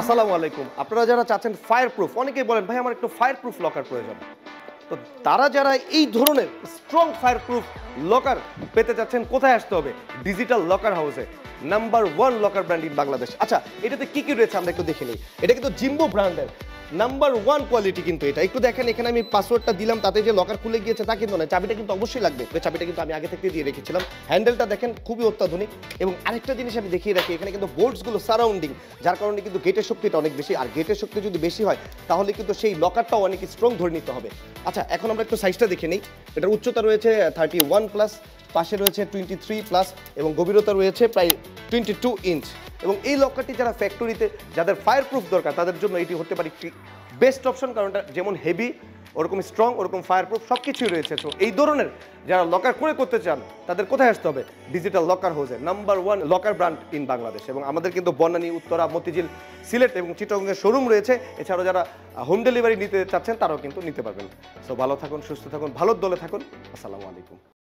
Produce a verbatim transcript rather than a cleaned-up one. আসসালামু আলাইকুম। আপনারা যারা চাচ্ছেন ফায়ার প্রুফ, অনেকেই বলেন ভাই আমার একটু ফায়ার প্রুফ লকার প্রয়োজন, তো তারা যারা এই ধরনের স্ট্রং ফায়ার প্রুফ লকার পেতে চাচ্ছেন কোথায় আসতে হবে? ডিজিটাল লকার হাউসে, number one locker brand in Bangladesh. আচ্ছা এটাতে কি কি রয়েছে আমরা একটু দেখে নিই। এটা কিন্তু জিম্বো ব্র্যান্ডের নাম্বার ওয়ান কোয়ালিটি, কিন্তু এটা একটু দেখেন এখানে আমি পাসওয়ার্ডটা দিলাম, তাতে যে লকার খুলে গিয়েছে তা কিন্তু নয়, চাবিটা কিন্তু অবশ্যই লাগবে। চাবিটা কিন্তু আমি আগে থেকে দিয়ে রেখেছিলাম। হ্যান্ডেলটা দেখেন খুবই অত্যাধুনিক, এবং আরেকটা জিনিস আমি দেখিয়ে রাখি, এখানে কিন্তু বোল্টসগুলো সারাউন্ডিং, যার কারণে কিন্তু গেটের শক্তিটা অনেক বেশি, আর গেটের শক্তি যদি বেশি হয় তাহলে কিন্তু সেই লকারটাও অনেক স্ট্রং ধরে নিতে হবে। আচ্ছা এখন আমরা একটু সাইজটা দেখে নিই। এটার উচ্চতা রয়েছে থার্টি ওয়ান প্লাস, পাশে রয়েছে টোয়েন্টি থ্রি প্লাস, এবং গভীরতা রয়েছে প্রায় টোয়েন্টি টু ইঞ্চ। এবং এই লকারটি যারা ফ্যাক্টরিতে, যাদের ফায়ার প্রুফ দরকার, তাদের জন্য এটি হতে পারে একটি বেস্ট অপশন, কারণ এটা যেমন হেভি, ওরকম স্ট্রং, ওরকম ফায়ার প্রুফ সব কিছুই রয়েছে। তো এই ধরনের যারা লকার ক্রয় করতে চান তাদের কোথায় আসতে হবে? ডিজিটাল লকার হাউসে, number one locker brand in Bangladesh. এবং আমাদের কিন্তু বনানী, উত্তরা, মতিঝিল, সিলেট এবং চিটাগংয়ের শোরুম রয়েছে। এছাড়াও যারা হোম ডেলিভারি নিতে চাচ্ছেন তারাও কিন্তু নিতে পারবেন। তো ভালো থাকুন, সুস্থ থাকুন, ভালোর দলে থাকুন। আসসালামু আলাইকুম।